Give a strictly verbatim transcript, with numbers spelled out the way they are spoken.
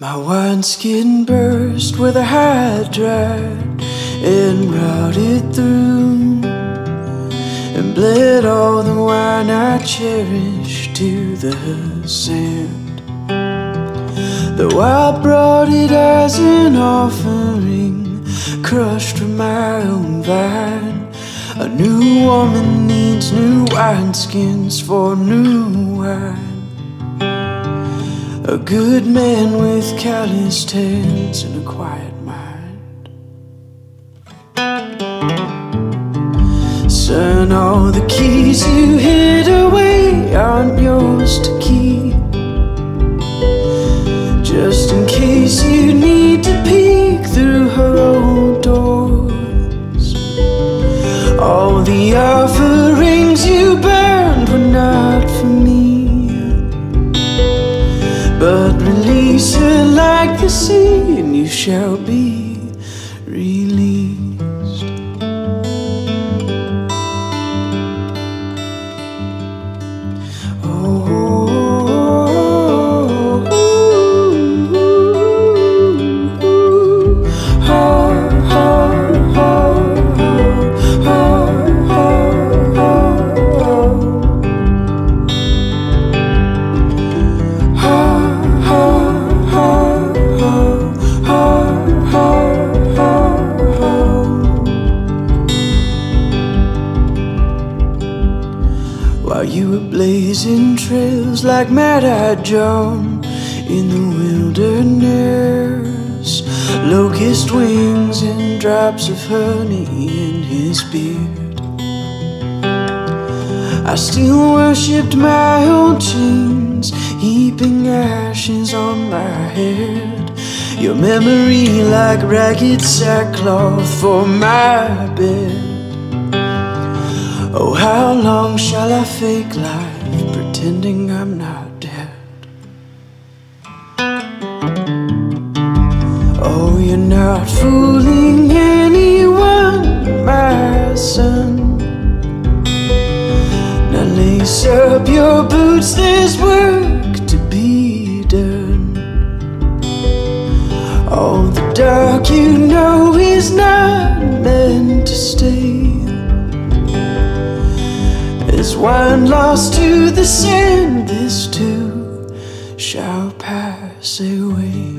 My wineskin burst with a hydrant and routed through, and bled all the wine I cherished to the sand. Though I brought it as an offering, crushed from my own vine, a new woman needs new wineskins for new wine. A good man with calloused hands and a quiet mind. Son, all the keys you hid away aren't yours to keep, just in case you need to peek through her old doors. All the offerings you burned were not for me, but release her like the sea, and you shall be released. Oh, ooh, ooh, ha, ha, ha, ha, ha, ha, ha. While you were blazing trails like Mad-Eyed John in the wilderness, locust wings and drops of honey in his beard, I still worshipped my old chains, heaping ashes on my head, your memory like ragged sackcloth for my bed. Oh, how long shall I fake life, pretending I'm not dead? Oh, you're not fooling anyone, my son. Now lace up your boots, there's work to be done. All the dark you know is not meant to stay, this wine lost to the sand, this too shall pass away.